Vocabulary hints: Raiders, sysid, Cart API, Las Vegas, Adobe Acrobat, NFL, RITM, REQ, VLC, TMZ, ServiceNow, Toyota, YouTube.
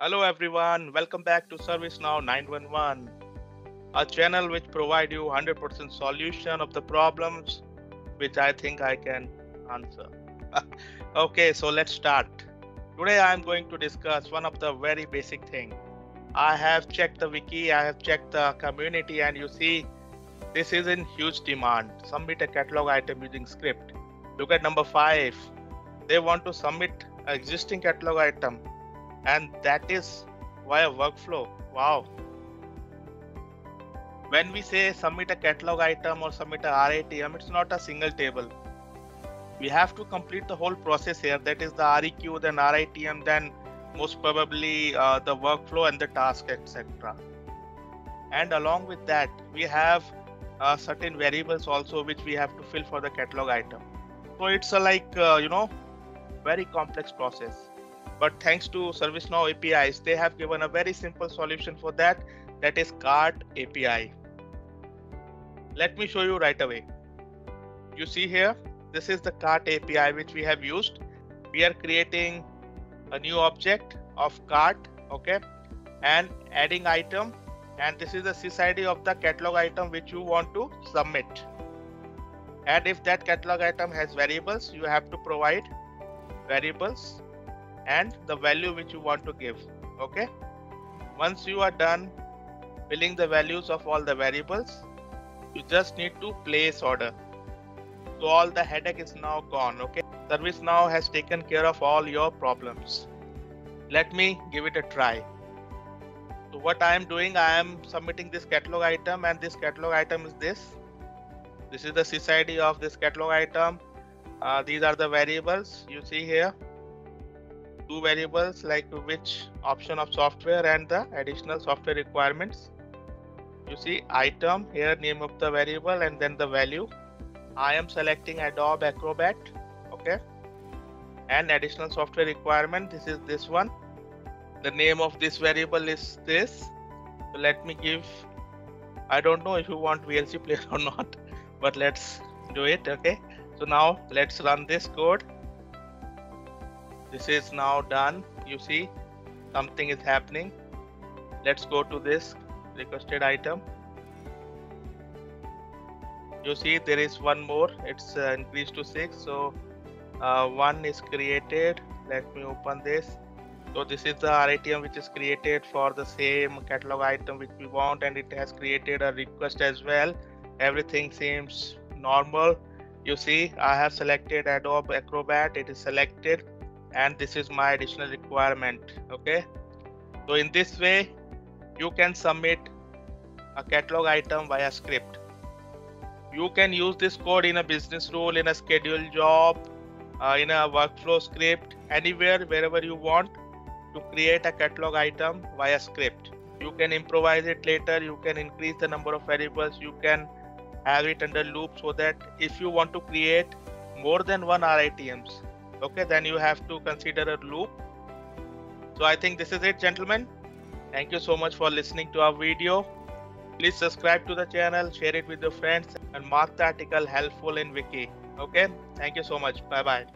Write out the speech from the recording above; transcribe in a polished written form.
Hello everyone, welcome back to ServiceNow 911, a channel which provides you 100% solution of the problems which I think I can answer. Okay, so let's start. Today I am going to discuss one of the very basic thing. I have checked the wiki, I have checked the community, and you see this is in huge demand. Submit a catalog item using script. Look at number 5. They want to submit an existing catalog item, and that is via workflow. Wow. When we say submit a catalog item or submit a RITM, it's not a single table. We have to complete the whole process here. That is the REQ, then RITM, then most probably the workflow and the task, etc. And along with that, we have certain variables also which we have to fill for the catalog item. So it's a very complex process. But thanks to ServiceNow APIs, they have given a very simple solution for that. That is Cart API. Let me show you right away. You see here, this is the Cart API which we have used. We are creating a new object of cart, okay, and adding item. And this is the sysid of the catalog item which you want to submit. And if that catalog item has variables, you have to provide variables and the value which you want to give. Okay, once you are done filling the values of all the variables, you just need to place order. So all the headache is now gone. Okay, ServiceNow has taken care of all your problems. Let me give it a try. So what I am doing, I am submitting this catalog item, and this catalog item is this is the sysid of this catalog item. These are the variables. You see here 2 variables like which option of software and the additional software requirements. You see item here, name of the variable, and then the value. I am selecting Adobe Acrobat, okay, and additional software requirement. This is this one. The name of this variable is this. So let me give, I don't know if you want VLC player or not, but let's do it. Okay, so now let's run this code. This is now done. You see something is happening. Let's go to this requested item. You see there is one more. It's increased to 6. So one is created. Let me open this. So this is the RITM which is created for the same catalog item which we want, and it has created a request as well. Everything seems normal. You see I have selected Adobe Acrobat. It is selected. And this is my additional requirement. Okay, so in this way you can submit a catalog item via script. You can use this code in a business rule, in a schedule job, in a workflow script, anywhere, wherever you want to create a catalog item via script. You can improvise it later. You can increase the number of variables. You can have it under loop, so that if you want to create more than one RITMs, okay, then you have to consider a loop. So I think this is it, gentlemen. Thank you so much for listening to our video. Please subscribe to the channel, share it with your friends, and mark the article helpful in wiki. Okay, thank you so much. Bye bye.